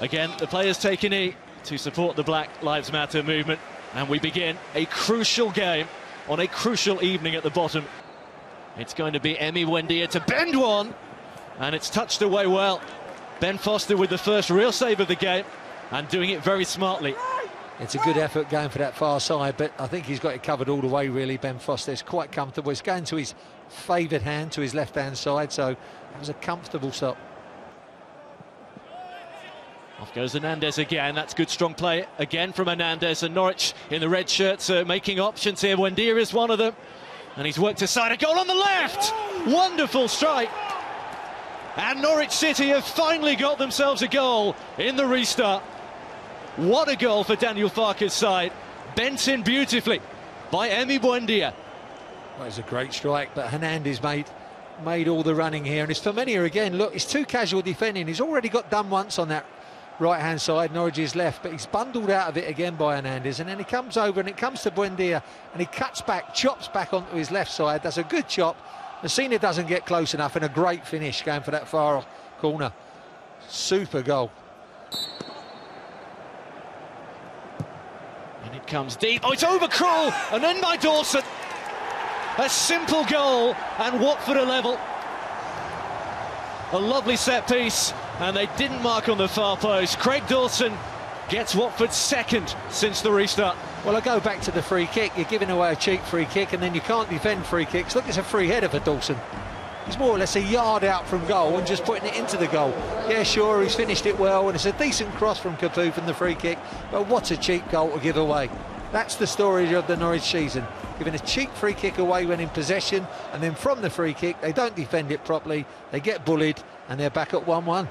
Again, the players take a knee to support the Black Lives Matter movement. And we begin a crucial game on a crucial evening at the bottom. It's going to be Emi Buendía to bend one. And it's touched away well. Ben Foster with the first real save of the game and doing it very smartly. It's a good effort going for that far side, but I think he's got it covered all the way, really, Ben Foster. It's quite comfortable. It's going to his favoured hand, to his left-hand side, so that was a comfortable stop. Off goes Hernandez again. That's good, strong play again from Hernandez, and Norwich in the red shirts are making options here. Buendía is one of them, and he's worked aside. A goal on the left! Wonderful strike! And Norwich City have finally got themselves a goal in the restart. What a goal for Daniel Farke's side. Bent in beautifully by Emi Buendía. Well, it's a great strike, but Hernandez made all the running here. And it's Firmino again. Look, it's too casual defending. He's already got done once on that right-hand side, Norwich's left, but he's bundled out of it again by Hernandez. And then he comes over and it comes to Buendía, and he cuts back, chops back onto his left side. That's a good chop. Messina doesn't get close enough, and a great finish going for that far corner. Super goal. And it comes deep. Oh, it's over Krul, and then by Dawson. A simple goal, and Watford are level. A lovely set piece, and they didn't mark on the far post. Craig Dawson gets Watford's second since the restart. Well, I go back to the free kick. You're giving away a cheap free kick, and then you can't defend free kicks. Look, it's a free header for Dawson. He's more or less a yard out from goal and just putting it into the goal. Yeah, sure, he's finished it well, and it's a decent cross from Capoue from the free kick, but what a cheap goal to give away. That's the story of the Norwich season, giving a cheap free kick away when in possession, and then from the free kick, they don't defend it properly, they get bullied, and they're back at 1-1.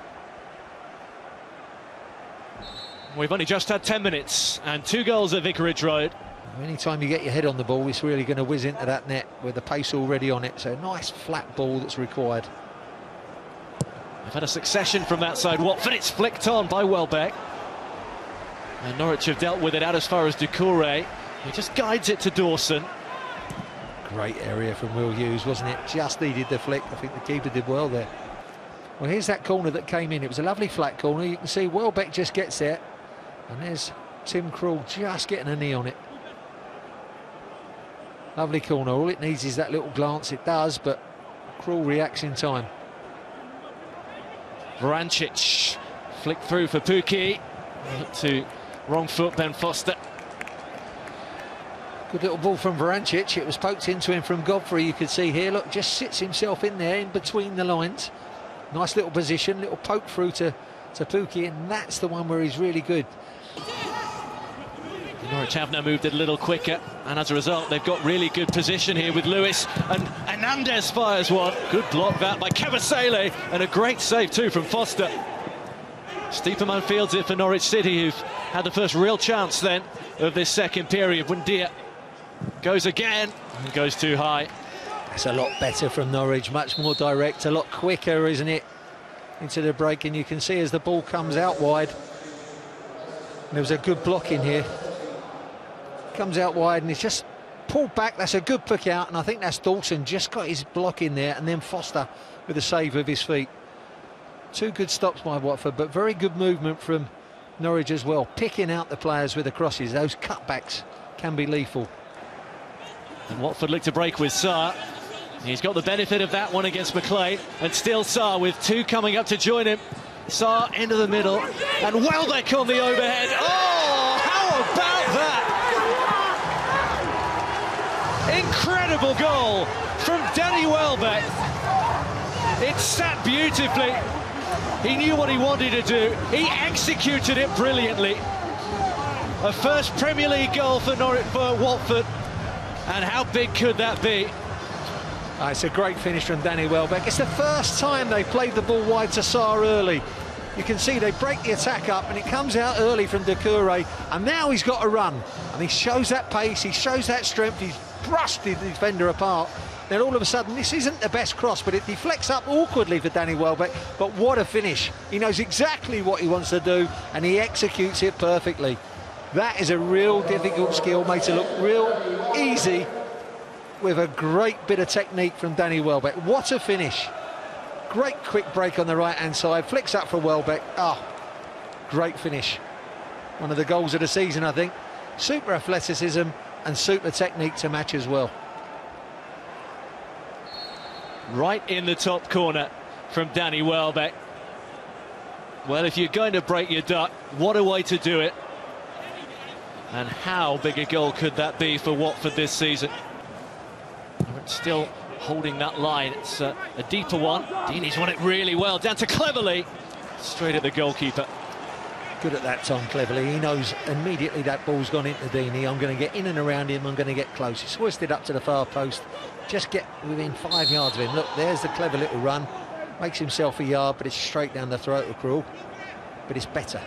We've only just had 10 minutes and 2 goals at Vicarage Road. Anytime you get your head on the ball, it's really going to whiz into that net with the pace already on it. So nice flat ball that's required. They've had a succession from that side. Watford, it's flicked on by Welbeck. And Norwich have dealt with it out as far as Doucouré. He just guides it to Dawson. Great area from Will Hughes, wasn't it? Just needed the flick. I think the keeper did well there. Well, here's that corner that came in. It was a lovely flat corner. You can see Welbeck just gets there. And there's Tim Krul just getting a knee on it. Lovely corner. All it needs is that little glance. It does, but Krul reacts in time. Vrancic flicked through for Pukki. To wrong foot, Ben Foster. Good little ball from Vrancic. It was poked into him from Godfrey, you could see here. Look, just sits himself in there in between the lines. Nice little position, little poke through to Pukki, and that's the one where he's really good. Norwich have now moved it a little quicker, and as a result, they've got really good position here with Lewis, and Hernandez fires one. Good block that by Kevasele, and a great save too from Foster. Steeperman fields it for Norwich City, who've had the first real chance then of this second period. Buendía goes again, and goes too high. That's a lot better from Norwich, much more direct, a lot quicker, isn't it? Into the break, and you can see as the ball comes out wide, and there was a good block in here. Comes out wide and it's just pulled back. That's a good pick out, and I think that's Dawson just got his block in there, and then Foster with a save of his feet. Two good stops by Watford, but very good movement from Norwich as well, picking out the players with the crosses. Those cutbacks can be lethal. And Watford look to break with Sarr. He's got the benefit of that one against McLean, and still Sarr with two coming up to join him. Sarr into the middle, and Welbeck on the overhead. Oh, how about that? Incredible goal from Danny Welbeck. It sat beautifully. He knew what he wanted to do. He executed it brilliantly. A first Premier League goal for Norwich, for Watford, and how big could that be? It's a great finish from Danny Welbeck. It's the first time they played the ball wide to Sarr early. You can see they break the attack up, and it comes out early from Doucouré, and now he's got a run, and he shows that pace, he shows that strength, he's brushed the defender apart. Then all of a sudden, this isn't the best cross, but it deflects up awkwardly for Danny Welbeck, but what a finish. He knows exactly what he wants to do, and he executes it perfectly. That is a real difficult skill, made to look real easy, with a great bit of technique from Danny Welbeck. What a finish. Great quick break on the right-hand side, flicks up for Welbeck. Oh, Great finish. One of the goals of the season, I think. Super athleticism and super technique to match as well. Right in the top corner from Danny Welbeck. Well, if you're going to break your duck, what a way to do it. And how big a goal could that be for Watford this season? It's still holding that line. It's a deeper one. Deeney's won it really well. Down to Cleverly. Straight at the goalkeeper. Good at that, Tom Cleverly. He knows immediately that ball's gone into Deeney. I'm going to get in and around him. I'm going to get close. It's hoisted up to the far post. Just get within 5 yards of him. Look, there's the clever little run. Makes himself a yard, but it's straight down the throat of Krul. But it's better.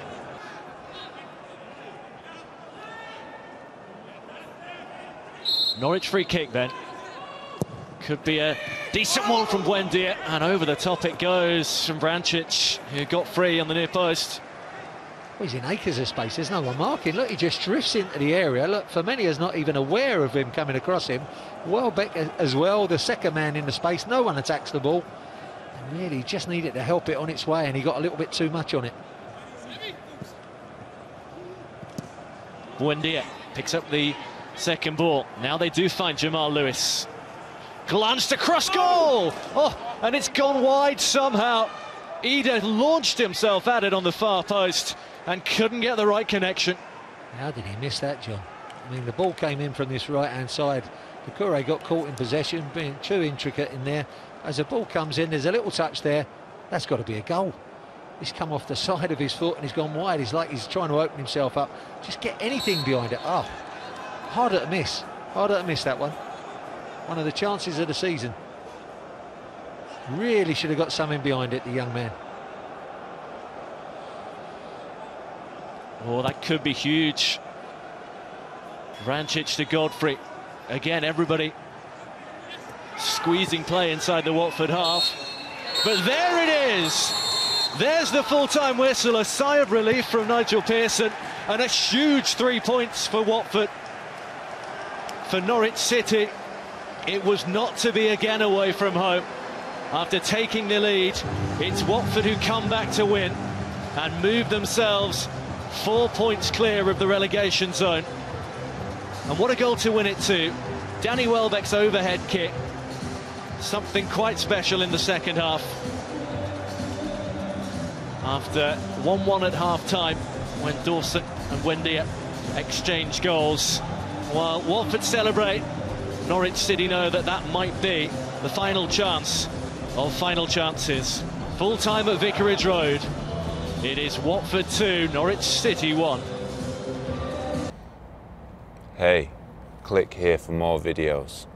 Norwich free kick then. Could be a decent one from Buendía, and over the top it goes from Vrancic, who got free on the near post. Well, he's in acres of space, there's no one marking. Look, he just drifts into the area. Look, Firminia's not even aware of him coming across him. Welbeck as well, the second man in the space. No one attacks the ball. And really just needed to help it on its way, and he got a little bit too much on it. Buendía picks up the second ball. Now they do find Jamal Lewis. Glanced across goal! Oh, and it's gone wide somehow. Ida launched himself at it on the far post and couldn't get the right connection. How did he miss that, John? I mean, the ball came in from this right-hand side. Doucouré got caught in possession, being too intricate in there. As the ball comes in, there's a little touch there. That's got to be a goal. He's come off the side of his foot and he's gone wide. He's like he's trying to open himself up. Just get anything behind it. Oh, harder to miss. Harder to miss that one. One of the chances of the season. Really should have got something behind it, the young man. Oh, that could be huge. Vrancic to Godfrey. Again, everybody squeezing play inside the Watford half. But there it is. There's the full-time whistle. A sigh of relief from Nigel Pearson. And a huge 3 points for Watford. For Norwich City. It was not to be again away from home. After taking the lead, it's Watford who come back to win and move themselves 4 points clear of the relegation zone. And what a goal to win it to. Danny Welbeck's overhead kick. Something quite special in the second half. After 1-1 at half-time, when Dawson and Buendía exchange goals, while Watford celebrate, Norwich City know that that might be the final chance of final chances. Full time at Vicarage Road. It is Watford 2, Norwich City 1. Hey, click here for more videos.